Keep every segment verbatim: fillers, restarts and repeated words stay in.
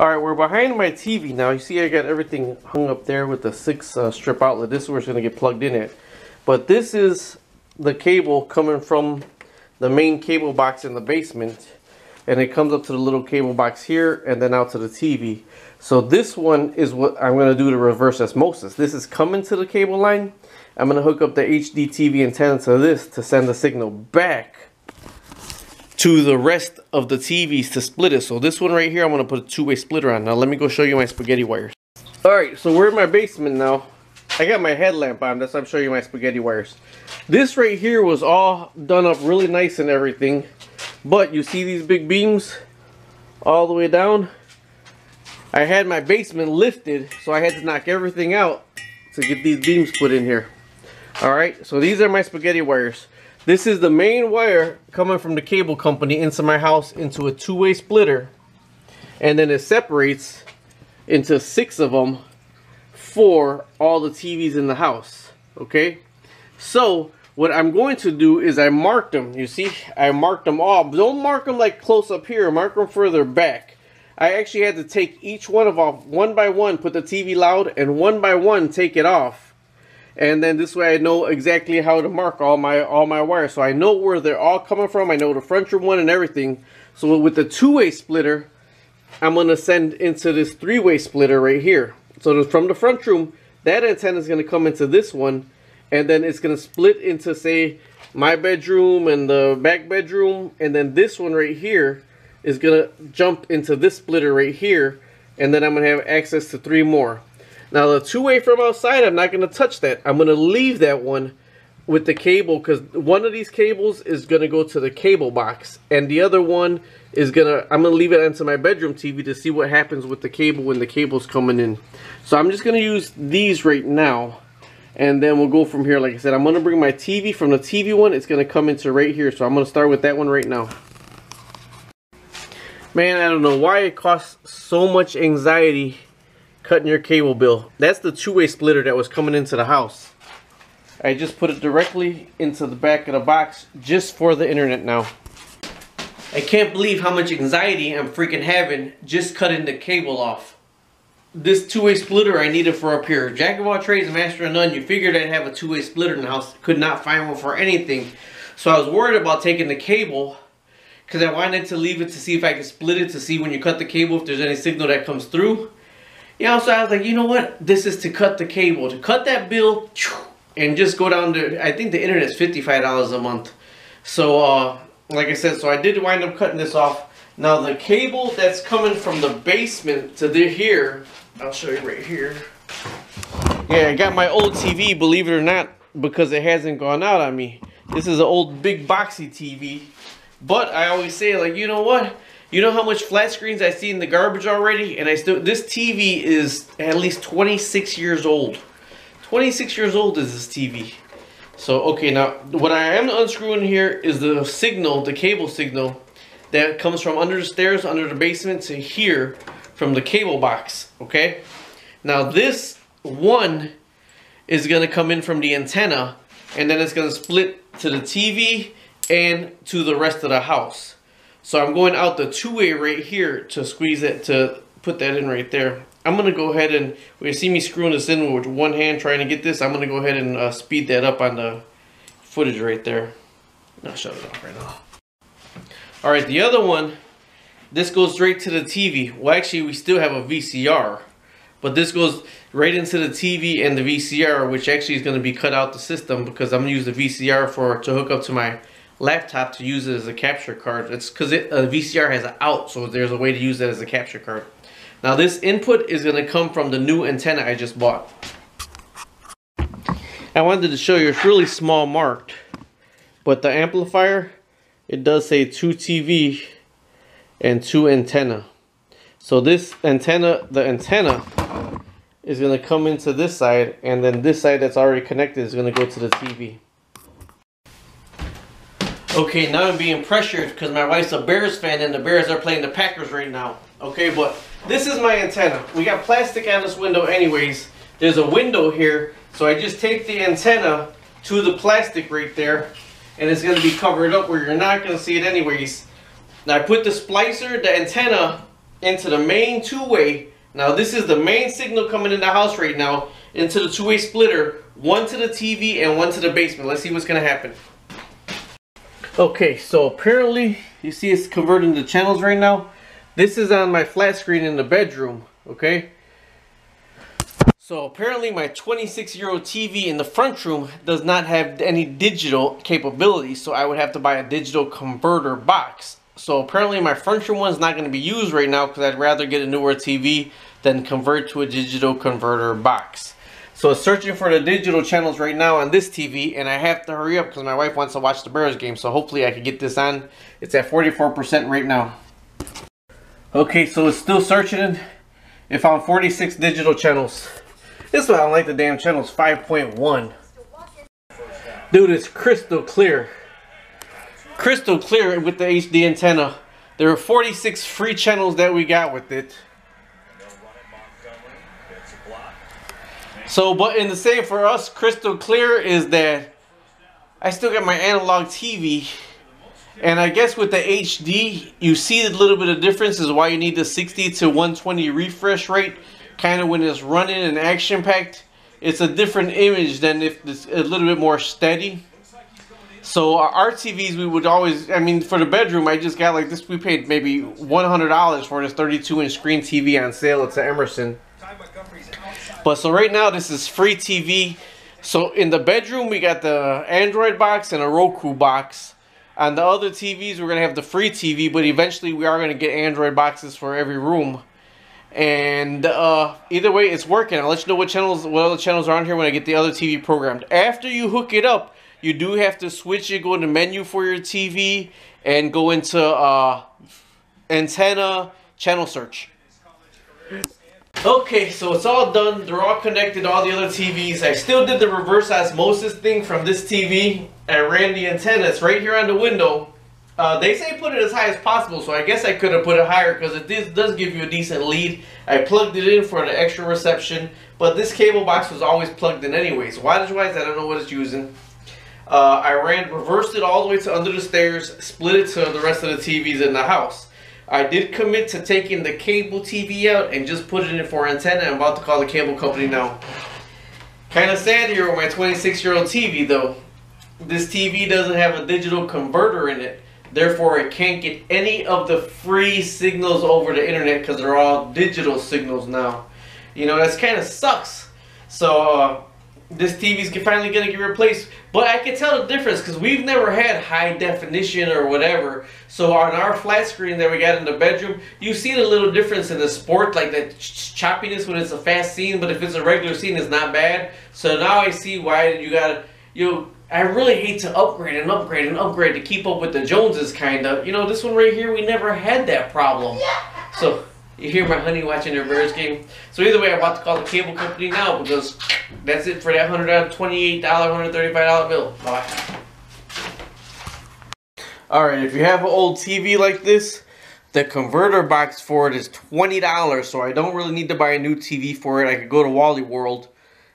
Alright, we're behind my T V now. You see I got everything hung up there with the six uh, strip outlet. This is where it's going to get plugged in at. But this is the cable coming from the main cable box in the basement. And it comes up to the little cable box here and then out to the T V. So this one is what I'm going to do to reverse osmosis. This is coming to the cable line. I'm going to hook up the H D T V antenna to this to send the signal back to the rest of the T Vs to split it. So this one right here, I'm gonna put a two-way splitter on. Now let me go show you my spaghetti wires. All right, so we're in my basement now. I got my headlamp on, that's why I'm showing you my spaghetti wires. This right here was all done up really nice and everything, but you see these big beams all the way down? I had my basement lifted, so I had to knock everything out to get these beams put in here. All right, so these are my spaghetti wires. This is the main wire coming from the cable company into my house into a two-way splitter, and then it separates into six of them for all the T Vs in the house. Okay, so what I'm going to do is I marked them. You see, I marked them all. Don't mark them like close up here, mark them further back. I actually had to take each one of off one by one, put the T V loud, and one by one take it off. And then this way I know exactly how to mark all my all my wires. So I know where they're all coming from. I know the front room one and everything. So with the two-way splitter, I'm going to send into this three-way splitter right here. So from the front room, that antenna is going to come into this one. And then it's going to split into, say, my bedroom and the back bedroom. And then this one right here is going to jump into this splitter right here. And then I'm going to have access to three more. Now the two-way from outside, I'm not going to touch that. I'm going to leave that one with the cable because one of these cables is going to go to the cable box, and the other one is going to, I'm going to leave it onto my bedroom T V to see what happens with the cable when the cable's coming in. So I'm just going to use these right now, and then we'll go from here. Like I said, I'm going to bring my T V from the T V one. It's going to come into right here, so I'm going to start with that one right now. Man, I don't know why it costs so much anxiety cutting your cable bill. That's the two-way splitter that was coming into the house. I just put it directly into the back of the box just for the internet now. I can't believe how much anxiety I'm freaking having just cutting the cable off. This two-way splitter I needed for up here. Jack of all trades, master of none. You figured I'd have a two-way splitter in the house. Could not find one for anything. So I was worried about taking the cable because I wanted to leave it to see if I could split it to see when you cut the cable if there's any signal that comes through. Yeah, so I was like, you know what? This is to cut the cable, to cut that bill, and just go down to, I think the internet is fifty-five dollars a month. So, uh, like I said, so I did wind up cutting this off. Now, the cable that's coming from the basement to the here, I'll show you right here. Yeah, I got my old T V, believe it or not, because it hasn't gone out on me. This is an old big boxy T V. But I always say, like, you know what? You know how much flat screens I see in the garbage already? And I still, this T V is at least twenty-six years old. twenty-six years old is this T V. So, okay, now what I am unscrewing here is the signal, the cable signal that comes from under the stairs, under the basement to here from the cable box, okay? Now this one is gonna come in from the antenna, and then it's gonna split to the T V and to the rest of the house. So I'm going out the two-way right here to squeeze it, to put that in right there. I'm going to go ahead and, when you see me screwing this in with one hand trying to get this, I'm going to go ahead and uh, speed that up on the footage right there. I'll shut it off right now. All right, the other one, this goes straight to the T V. Well, actually, we still have a V C R, but this goes right into the T V and the V C R, which actually is going to be cut out the system because I'm going to use the V C R for to hook up to my laptop to use it as a capture card. It's because it, a V C R has an out, so there's a way to use that as a capture card. Now this input is going to come from the new antenna I just bought. I wanted to show you, it's really small marked, but the amplifier, it does say two T V and two antenna. So this antenna, the antenna is going to come into this side, and then this side that's already connected is going to go to the T V. Okay, now I'm being pressured because my wife's a Bears fan and the Bears are playing the Packers right now. Okay, but this is my antenna. We got plastic on this window anyways. There's a window here, so I just take the antenna to the plastic right there, and it's going to be covered up where you're not going to see it anyways. Now I put the splicer, the antenna, into the main two-way. Now this is the main signal coming in the house right now, into the two-way splitter, one to the T V and one to the basement. Let's see what's gonna happen. Okay, so apparently you see it's converting the channels right now. This is on my flat screen in the bedroom, okay? So apparently my twenty-six year old T V in the front room does not have any digital capability, so I would have to buy a digital converter box. So apparently my front room one's not gonna be used right now because I'd rather get a newer T V than convert to a digital converter box. So it's searching for the digital channels right now on this T V, and I have to hurry up because my wife wants to watch the Bears game, so hopefully I can get this on. It's at forty-four percent right now. Okay, so it's still searching. It found forty-six digital channels. This one, I don't like the damn channels, five point one. Dude, it's crystal clear. Crystal clear with the H D antenna. There are forty-six free channels that we got with it. So, but in the same for us, crystal clear is that I still got my analog T V, and I guess with the H D, you see a little bit of difference is why you need the sixty to one twenty refresh rate, kind of when it's running and action-packed. It's a different image than if it's a little bit more steady. So our T Vs, we would always, I mean, for the bedroom, I just got like this. We paid maybe one hundred dollars for this thirty-two inch screen T V on sale. It's at Emerson. But so right now, this is free T V. So in the bedroom, we got the Android box and a Roku box. On the other T Vs, we're going to have the free T V, but eventually we are going to get Android boxes for every room. And uh, either way, it's working. I'll let you know what channels, what other channels are on here when I get the other T V programmed. After you hook it up, you do have to switch it, go into menu for your T V, and go into uh, antenna channel search. Okay, so it's all done. They're all connected, all the other T Vs. I still did the reverse osmosis thing from this T V. I ran the antenna. It's right here on the window. Uh, they say put it as high as possible, so I guess I could have put it higher because it did, does give you a decent lead. I plugged it in for an extra reception, but this cable box was always plugged in anyways. Wattage-wise, I don't know what it's using. Uh, I ran, reversed it all the way to under the stairs, split it to the rest of the T Vs in the house. I did commit to taking the cable T V out and just put it in for antenna. I'm about to call the cable company now. Kind of sad here with my twenty-six year old T V though. This T V doesn't have a digital converter in it. Therefore it can't get any of the free signals over the internet because they're all digital signals now. You know, that's kind of sucks. So, uh, this T V's finally going to get replaced. But I can tell the difference because we've never had high definition or whatever. So on our flat screen that we got in the bedroom, you see the little difference in the sport, like that ch choppiness when it's a fast scene. But if it's a regular scene, it's not bad. So now I see why you got, you know, I really hate to upgrade and upgrade and upgrade to keep up with the Joneses, kind of. You know, this one right here, we never had that problem. Yeah. So you hear my honey watching their Bears game. So either way, I'm about to call the cable company now because that's it for that one hundred twenty-eight dollars, one hundred thirty-five dollar bill. Bye. Alright, if you have an old T V like this, the converter box for it is twenty dollars, so I don't really need to buy a new T V for it. I could go to Wally World,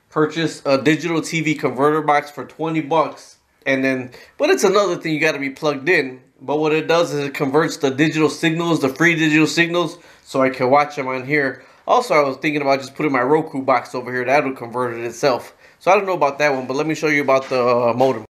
purchase a digital T V converter box for twenty bucks, and then, but it's another thing you got to be plugged in. But what it does is it converts the digital signals, the free digital signals, so I can watch them on here. Also, I was thinking about just putting my Roku box over here. That'll convert it itself. So I don't know about that one, but let me show you about the uh, modem.